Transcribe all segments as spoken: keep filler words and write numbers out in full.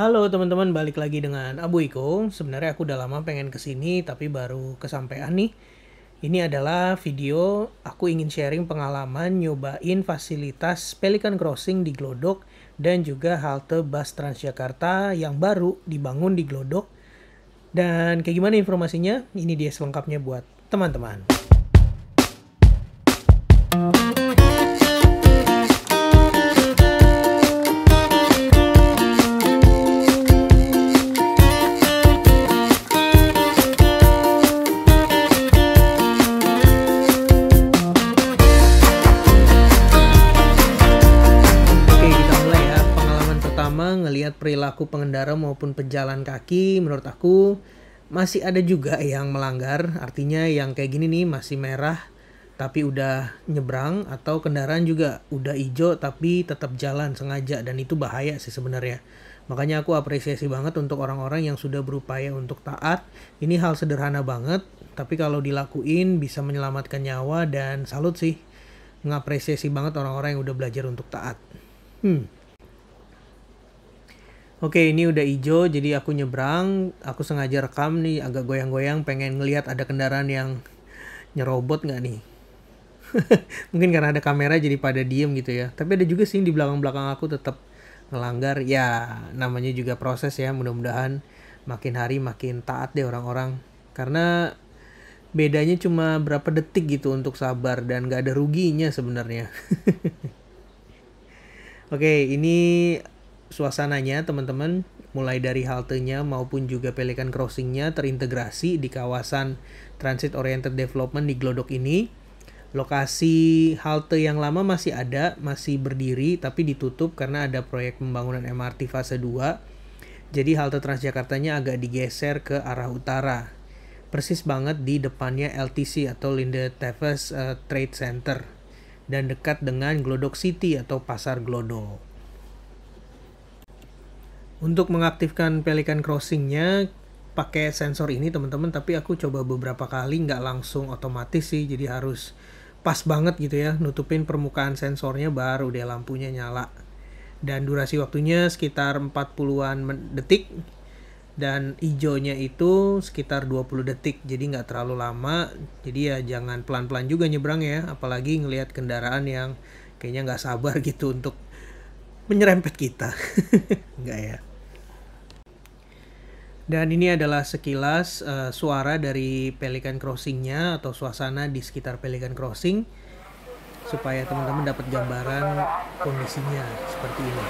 Halo teman-teman, balik lagi dengan Aboico. Sebenarnya aku udah lama pengen kesini tapi baru kesampaian nih. Ini adalah video aku ingin sharing pengalaman nyobain fasilitas Pelican Crossing di Glodok dan juga halte bus Transjakarta yang baru dibangun di Glodok. Dan kayak gimana informasinya? Ini dia selengkapnya buat teman-teman. Perilaku pengendara maupun pejalan kaki menurut aku masih ada juga yang melanggar, artinya yang kayak gini nih masih merah tapi udah nyebrang, atau kendaraan juga udah hijau tapi tetap jalan sengaja, dan itu bahaya sih sebenarnya. Makanya aku apresiasi banget untuk orang-orang yang sudah berupaya untuk taat. Ini hal sederhana banget tapi kalau dilakuin bisa menyelamatkan nyawa, dan salut sih, ngapresiasi banget orang-orang yang udah belajar untuk taat. hmm Oke, ini udah hijau, jadi aku nyebrang, aku sengaja rekam nih, agak goyang-goyang, pengen ngelihat ada kendaraan yang nyerobot nggak nih. Mungkin karena ada kamera jadi pada diem gitu ya. Tapi ada juga sih di belakang-belakang aku tetap ngelanggar. Ya, namanya juga proses ya, mudah-mudahan makin hari makin taat deh orang-orang. Karena bedanya cuma berapa detik gitu untuk sabar, dan nggak ada ruginya sebenarnya. Oke, ini suasananya teman-teman, mulai dari haltenya maupun juga Pelican Crossing-nya terintegrasi di kawasan Transit Oriented Development di Glodok ini. Lokasi halte yang lama masih ada, masih berdiri tapi ditutup karena ada proyek pembangunan M R T fase dua. Jadi halte Transjakartanya agak digeser ke arah utara. Persis banget di depannya L T C atau Linde Teves uh, Trade Center, dan dekat dengan Glodok City atau Pasar Glodok. Untuk mengaktifkan Pelican Crossing-nya pakai sensor ini teman-teman, tapi aku coba beberapa kali nggak langsung otomatis sih, jadi harus pas banget gitu ya, nutupin permukaan sensornya baru deh lampunya nyala. Dan durasi waktunya sekitar empat puluhan detik, dan hijaunya itu sekitar dua puluh detik, jadi nggak terlalu lama. Jadi ya jangan pelan-pelan juga nyebrang ya, apalagi ngelihat kendaraan yang kayaknya nggak sabar gitu untuk menyerempet kita. Nggak ya. Dan ini adalah sekilas uh, suara dari Pelican Crossing-nya atau suasana di sekitar Pelican Crossing supaya teman-teman dapat gambaran kondisinya seperti ini.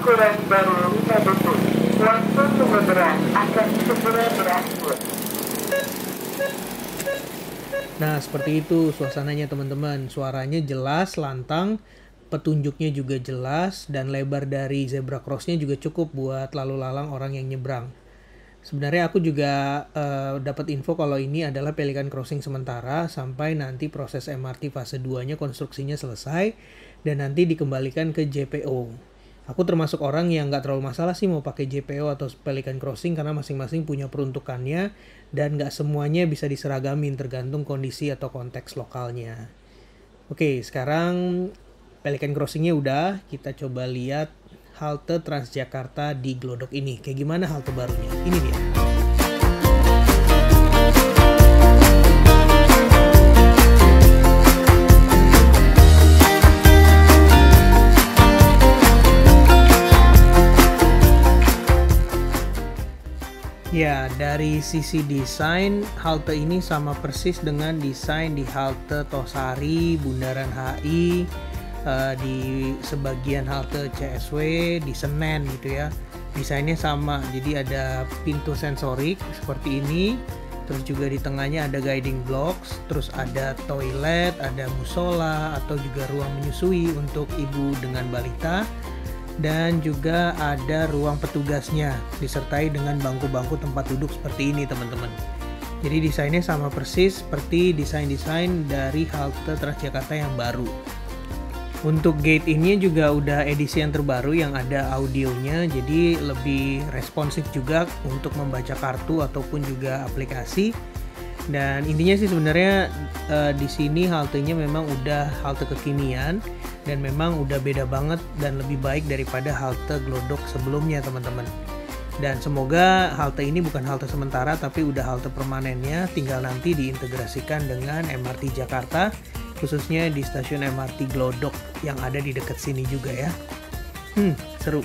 Kurang baru lima detik, waktu penyeberangan akan segera berakhir. Nah, seperti itu suasananya teman-teman. Suaranya jelas, lantang, petunjuknya juga jelas, dan lebar dari zebra cross-nya juga cukup buat lalu lalang orang yang nyebrang. Sebenarnya aku juga uh, dapat info kalau ini adalah Pelican Crossing sementara sampai nanti proses M R T fase dua-nya konstruksinya selesai dan nanti dikembalikan ke J P O. Aku termasuk orang yang nggak terlalu masalah sih mau pakai J P O atau Pelican Crossing karena masing-masing punya peruntukannya dan nggak semuanya bisa diseragamin tergantung kondisi atau konteks lokalnya. Oke, sekarang Pelican Crossing-nya udah, kita coba lihat halte Transjakarta di Glodok ini. Kayak gimana halte barunya? Ini dia. Ya, dari sisi desain, halte ini sama persis dengan desain di halte Tosari, Bundaran H I, uh, di sebagian halte C S W, di Senen gitu ya. Desainnya sama, jadi ada pintu sensorik seperti ini, terus juga di tengahnya ada guiding blocks, terus ada toilet, ada musola, atau juga ruang menyusui untuk ibu dengan balita. Dan juga ada ruang petugasnya disertai dengan bangku-bangku tempat duduk seperti ini teman-teman. Jadi desainnya sama persis seperti desain-desain dari halte Transjakarta yang baru. Untuk gate ini juga udah edisi yang terbaru yang ada audionya, jadi lebih responsif juga untuk membaca kartu ataupun juga aplikasi. Dan intinya sih sebenarnya uh, di sini haltenya memang udah halte kekinian dan memang udah beda banget dan lebih baik daripada halte Glodok sebelumnya teman-teman. Dan semoga halte ini bukan halte sementara tapi udah halte permanennya, tinggal nanti diintegrasikan dengan M R T Jakarta, khususnya di stasiun M R T Glodok yang ada di dekat sini juga ya. Hmm, seru.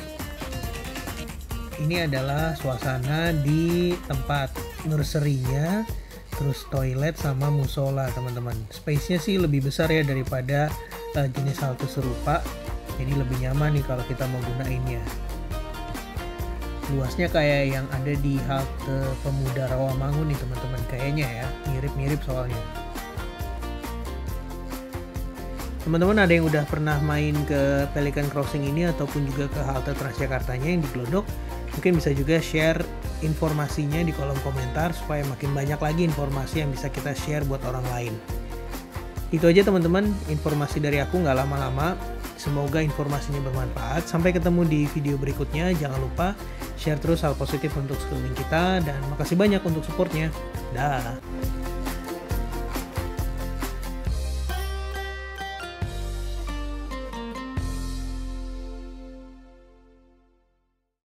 Ini adalah suasana di tempat nursery-nya, terus toilet sama musola teman-teman. Space-nya sih lebih besar ya daripada uh, jenis halte serupa, jadi lebih nyaman nih kalau kita mau gunainnya. Luasnya kayak yang ada di halte Pemuda Rawamangun nih teman-teman, kayaknya ya, mirip-mirip soalnya. Teman-teman ada yang udah pernah main ke Pelican Crossing ini ataupun juga ke halte Transjakartanya yang di Glodok, mungkin bisa juga share informasinya di kolom komentar supaya makin banyak lagi informasi yang bisa kita share buat orang lain. Itu aja teman-teman, informasi dari aku, nggak lama-lama. Semoga informasinya bermanfaat. Sampai ketemu di video berikutnya. Jangan lupa share terus hal positif untuk sekeliling kita, dan makasih banyak untuk supportnya. Dah.